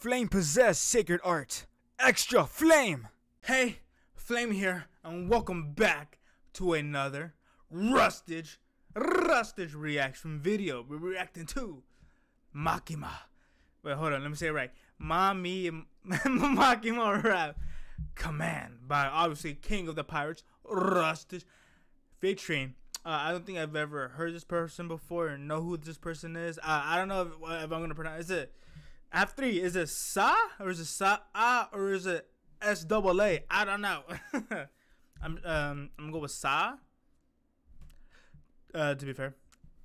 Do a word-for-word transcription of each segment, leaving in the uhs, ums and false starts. Flame-possessed sacred art. Extra flame! Hey, Flame here, and welcome back to another Rustage, Rustage reaction video. We're reacting to Makima. Wait, hold on, let me say it right. Mommy, Makima rap. Command by, obviously, King of the Pirates, Rustage, featuring... Uh, I don't think I've ever heard this person before or know who this person is. Uh, I don't know if, if I'm going to pronounce it. Is it F three? Is it Sa? Or is it Sa-A? Or is it S double A? I don't know. I'm, um, I'm going to go with Sa. Uh, to be fair,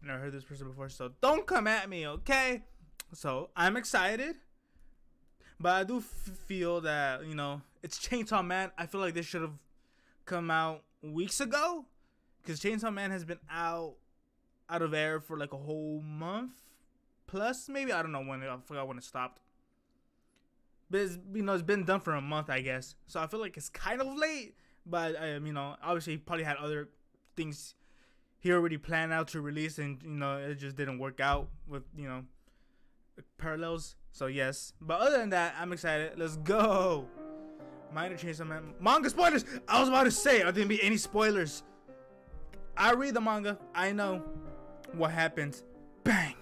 never heard this person before, so don't come at me, okay? So, I'm excited. But I do feel that, you know, it's Chainsaw Man. I feel like this should have come out weeks ago. Because Chainsaw Man has been out out of air for like a whole month plus, maybe. I don't know when it, I forgot when it stopped. But it's, you know, it's been done for a month, I guess. So I feel like it's kind of late. But um, you know, obviously he probably had other things he already planned out to release, and you know, it just didn't work out with, you know, parallels. So yes, but other than that, I'm excited. Let's go. Minor Chainsaw Man manga spoilers. I was about to say there didn't be any spoilers. I read the manga. I know what happens. Bang.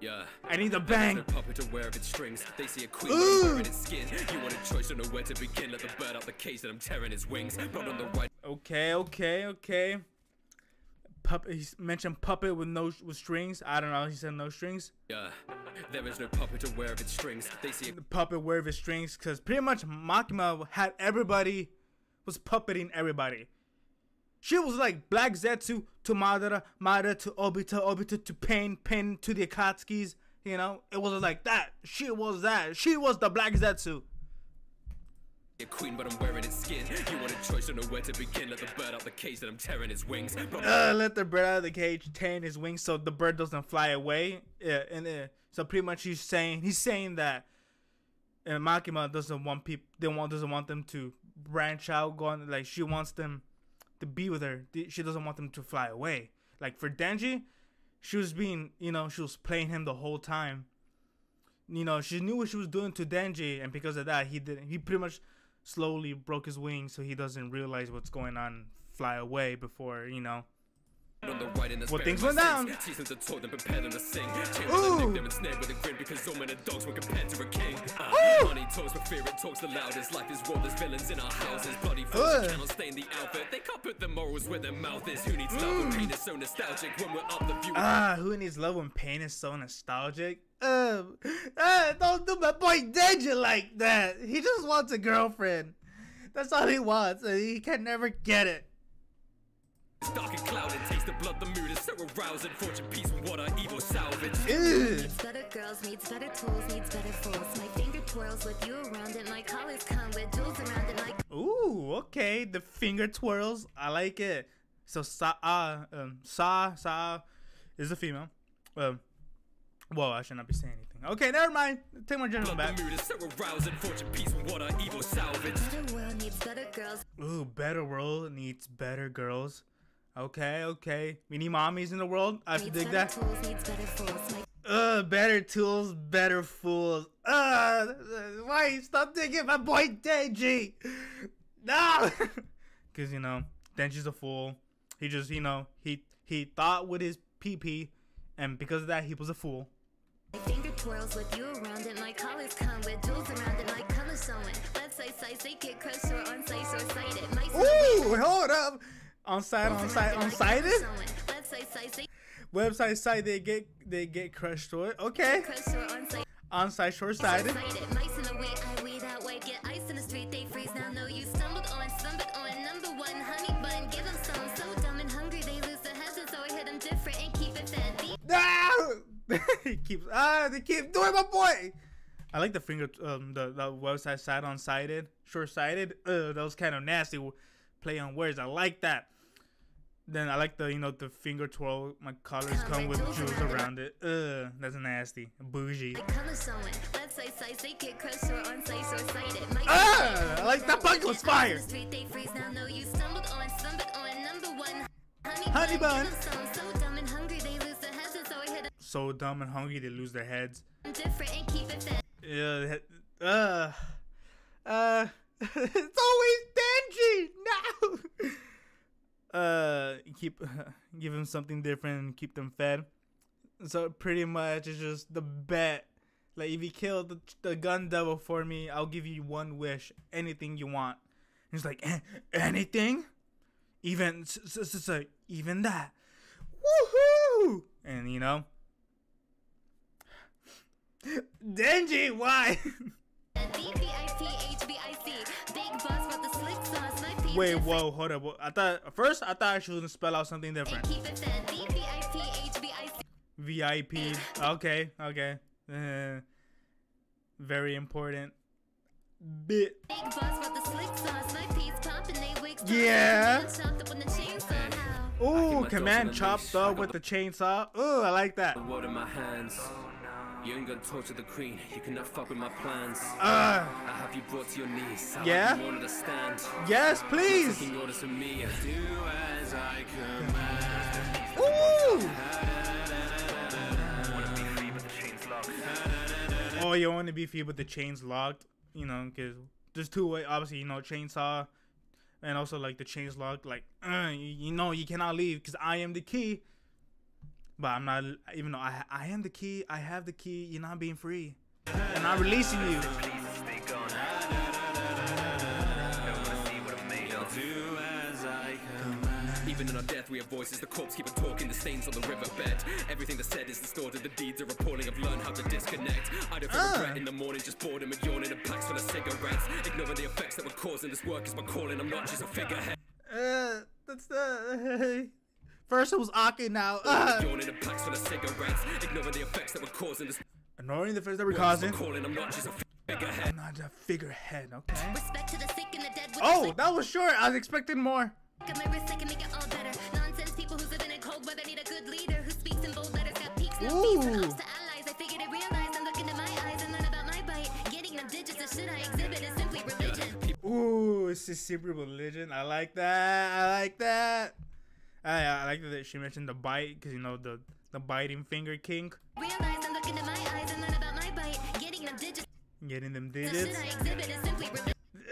Yeah. I need the bang. The puppet aware of its strings. They see a queen wearing its skin. You want a choice, don't know where to begin. Let the bird out the cage that I'm tearing his wings. But on the right. Okay, okay, okay. Puppet. He mentioned puppet with no with strings. I don't know. He said no strings. Yeah. There is no puppet aware of its strings. They see a the puppet aware of its strings, because pretty much Makima had everybody was puppeting everybody. She was like Black Zetsu to Madara, Madara to Obito, Obito to Pain, Pain to the Akatsuki's, you know? It was like that. She was that. She was the Black Zetsu. A queen, but I'm wearing its skin. You want a choice, don't know where to begin. Let the bird out the cage that I'm tearing his wings. Uh, let the bird out of the cage, tearing his wings so the bird doesn't fly away. Yeah, and uh, so pretty much he's saying, he's saying that and Makima doesn't want people, they want, doesn't want them to branch out, go on, like she wants them to be with her. She doesn't want them to fly away. Like for Denji, she was being, you know, she was playing him the whole time. You know, she knew what she was doing to Denji, and because of that, he didn't. He pretty much slowly broke his wings, so he doesn't realize what's going on. Fly away before, you know. On the right in the well, things went down. Ooh. Ooh. Ah, who needs love when pain is so nostalgic? Uh, uh, don't do my boy Denji like that. He just wants a girlfriend. That's all he wants, and he can never get it. It's dark and clouded, taste the blood, the mood is so arousing. Fortune, peace, water, evil salvage. Needs better girls, needs better tools, needs better fools. My finger twirls with you around it, my collars come with jewels around it like. Ooh, okay, the finger twirls, I like it. So Sa, uh, um, Sa, Sa is a female. Um, Whoa, I should not be saying anything. Okay, never mind. Take my general back. Ooh, better world needs better girls. Okay, okay. We need mommies in the world. I dig that. Uh, better tools, better fools. Uh, why stop digging my boy Denji? No, because you know Denji's a fool. He just, you know, he he thought with his pee pee, and because of that, he was a fool. Finger twirls with you around it, my collars come with jewels around it, like color sewing. Let's say size, they get crushed or on size or sighted. Ooh, hold up. On site, on site, on site. Website site, they get they get crushed or okay. On site, short sighted. Mice in the way, I weed out white, get ice in the street, they freeze now. No, you stumbled on, stumbled on number one, honey bun, give them some. So dumb and hungry, they lose their heads, and so I hit them different and keep it fancy. No, he keeps ah, they keep doing my boy. I like the finger, um, the, the website side on sighted, short sighted. Uh, that was kind of nasty. Play on words, I like that. Then I like the, you know, the finger twirl, my collars come, come with jewels around it. Ugh, that's nasty. Bougie. Ah, I like that bug was fire. Honey bun. So dumb and hungry they lose their heads. Yeah. Uh. Uh. It's always Denji. No. Uh. Keep. Uh, give him something different. And keep them fed. So pretty much it's just the bet. Like, if you kill the, the gun devil for me, I'll give you one wish, anything you want. And he's like, eh, anything? Even, so, so, so, even that. Woohoo! And, you know. Denji, why? Wait, whoa, hold up. I thought, first, I thought I should spell out something different. V I P. Okay, okay. Uh, very important bit. Yeah. Ooh, command chop up with the chainsaw. Ooh, I like that. You ain't gonna torture the queen. You cannot fuck with my plans. Uh, I have you brought to your knees. I yeah. You wanted to stand. Yes, please. Do as I command. Ooh. Oh, you want to be free, but the chain's locked, you know, because there's two ways, obviously, you know, chainsaw, and also, like, the chain's locked, like, uh, you, you know, you cannot leave, because I am the key, but I'm not, even though I, I am the key, I have the key, you're not being free, and I'm releasing you. Even in our death we have voices, the corpse keep on talking, the stains on the riverbed. Everything that's said is distorted, the deeds are appalling, I've learned how to disconnect. I don't feel uh. regret in the morning, just boredom and yawning and packs full of cigarettes. Ignoring the effects that we're causing, this work is my calling, I'm not just a figurehead. Uh, that's the... First it was Aki, now... Uh. Yawning and packs full of cigarettes, ignoring the effects that we're causing, this... Ignoring the effects that we're causing? I'm not just a figurehead. I'm not a figurehead, okay. Respect to the sick and the dead... Oh, that was short, I was expecting more. Ooh. Ooh, it's just simply religion. I like that. I like that. I, I like that she mentioned the bite, because, you know, the, the biting finger kink. Realize I'm looking to my eyes and learn about my bite. Getting them digits. Getting them digits.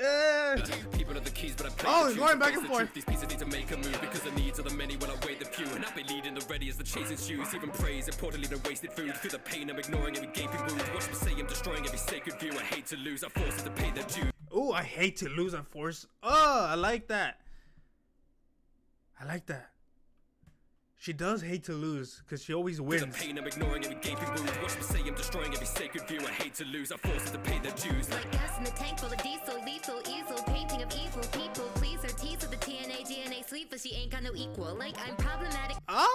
Uh. People are the keys, but I play oh, the it's going back and forth. These pieces need to make a move because the needs are the many when I weigh the few. And I've been leading the ready as the chasing shoes. Even praise, importantly, the wasted food. Through the pain, I'm ignoring every gaping wound. Watch me say I'm destroying every sacred view. I hate to lose, I force it to pay their due. Oh, I hate to lose, I force. Oh, I like that. I like that. She does hate to lose, because she always wins. The pain, I'm ignoring every gaping wound. Watch me say I'm destroying every sacred view. I hate to lose, I force to pay their dues. Like gas in the tank full of diesel, lethal, easel, painting of evil people. Please her tease with the T N A, D N A, sleep, but she ain't got no equal. Like, I'm problematic. Ah,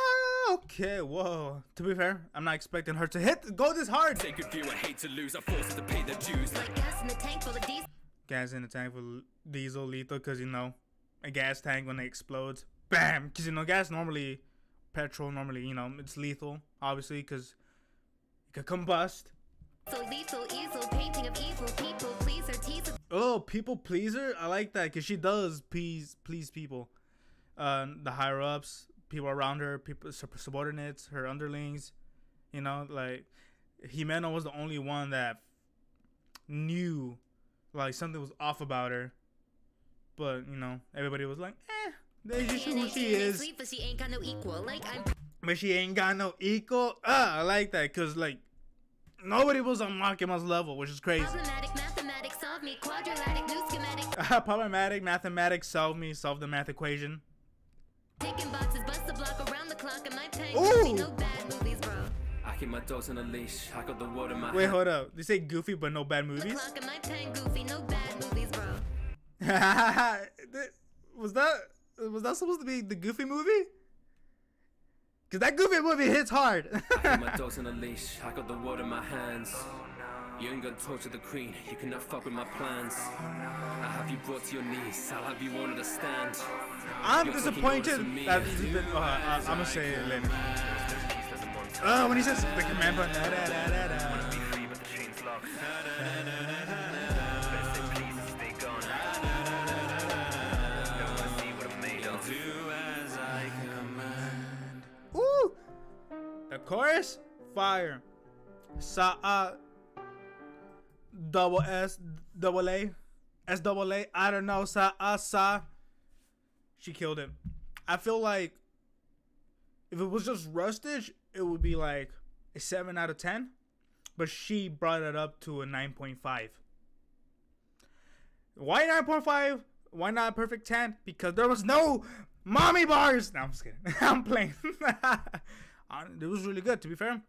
okay, whoa. To be fair, I'm not expecting her to hit, go this hard. Sacred view, I hate to lose, I force to pay their dues. Like gas in the tank full of diesel. Gas in the tank full of diesel, lethal, because, you know, a gas tank when it explodes, bam. Because, you know, gas normally... Petrol normally, you know, it's lethal, obviously, because it could combust. So lethal, easel, painting of evil, people pleaser, teaser. Oh, people pleaser? I like that, because she does please please people. Uh, the higher-ups, people around her, people subordinates, her underlings, you know, like, Himeno was the only one that knew, like, something was off about her. But, you know, everybody was like, eh. That's just who she is. But she ain't got no equal. Like, I'm... But she ain't got no equal. Ah, I like that, cause like nobody was on Makima's level, which is crazy. Problematic mathematics solve me. Quadratic new schematic. Problematic mathematics solve me. Solve the math equation. Taking boxes, bust the block around the clock, and my time. Ooh. No bad movies, bro. I keep my dogs on a leash. I got the water in my. Wait, hold up. They say goofy, but no bad movies. The clock and my time, goofy, no bad movies, bro. Was that? Was that supposed to be the Goofy movie? Cause that Goofy movie hits hard. I my dogs on a leash. I got the world in my hands. Oh, no. You ain't gonna torture the queen. You cannot fuck with my plans. Oh, no. I have you brought to your knees. I'll have you wanted to stand. I'm You're disappointed. That this has been. Uh, uh, I'm gonna say it later. Oh, when he says the command button. Da, da, da, da, da. Wanna be free, but the chain's locked. Da, da, da. Chorus fire. Sa uh double S, double A, S double A. I don't know, sa, uh, sa. She killed him. I feel like if it was just Rustage, it would be like a seven out of ten. But she brought it up to a nine point five. Why nine point five? Why not a perfect ten? Because there was no mommy bars. No, I'm just kidding. I'm playing. It was really good, to be fair.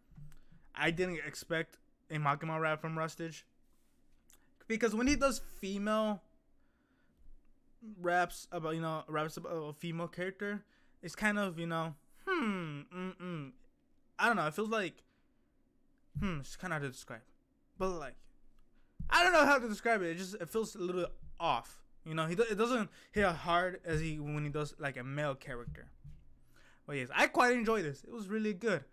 I didn't expect a Makima rap from Rustage, because when he does female raps about, you know, raps about a female character, it's kind of, you know, hmm, mm, mm. I don't know. It feels like, hmm, it's kind of hard to describe, but like, I don't know how to describe it. It just, it feels a little off. You know, he do, it doesn't hit hard as he when he does like a male character. But yes, I quite enjoyed this. It was really good,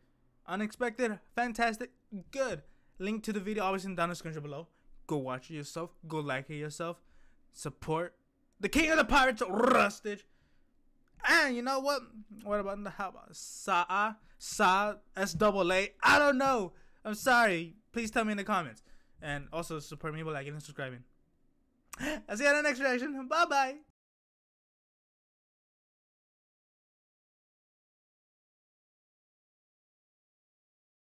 unexpected, fantastic, good. Link to the video obviously down in the description below. Go watch it yourself. Go like it yourself. Support the King of the Pirates, Rustage. And you know what? What about the how about Sa Sa S double A? I don't know. I'm sorry. Please tell me in the comments. And also support me by liking and subscribing. I'll see you on the next reaction. Bye bye.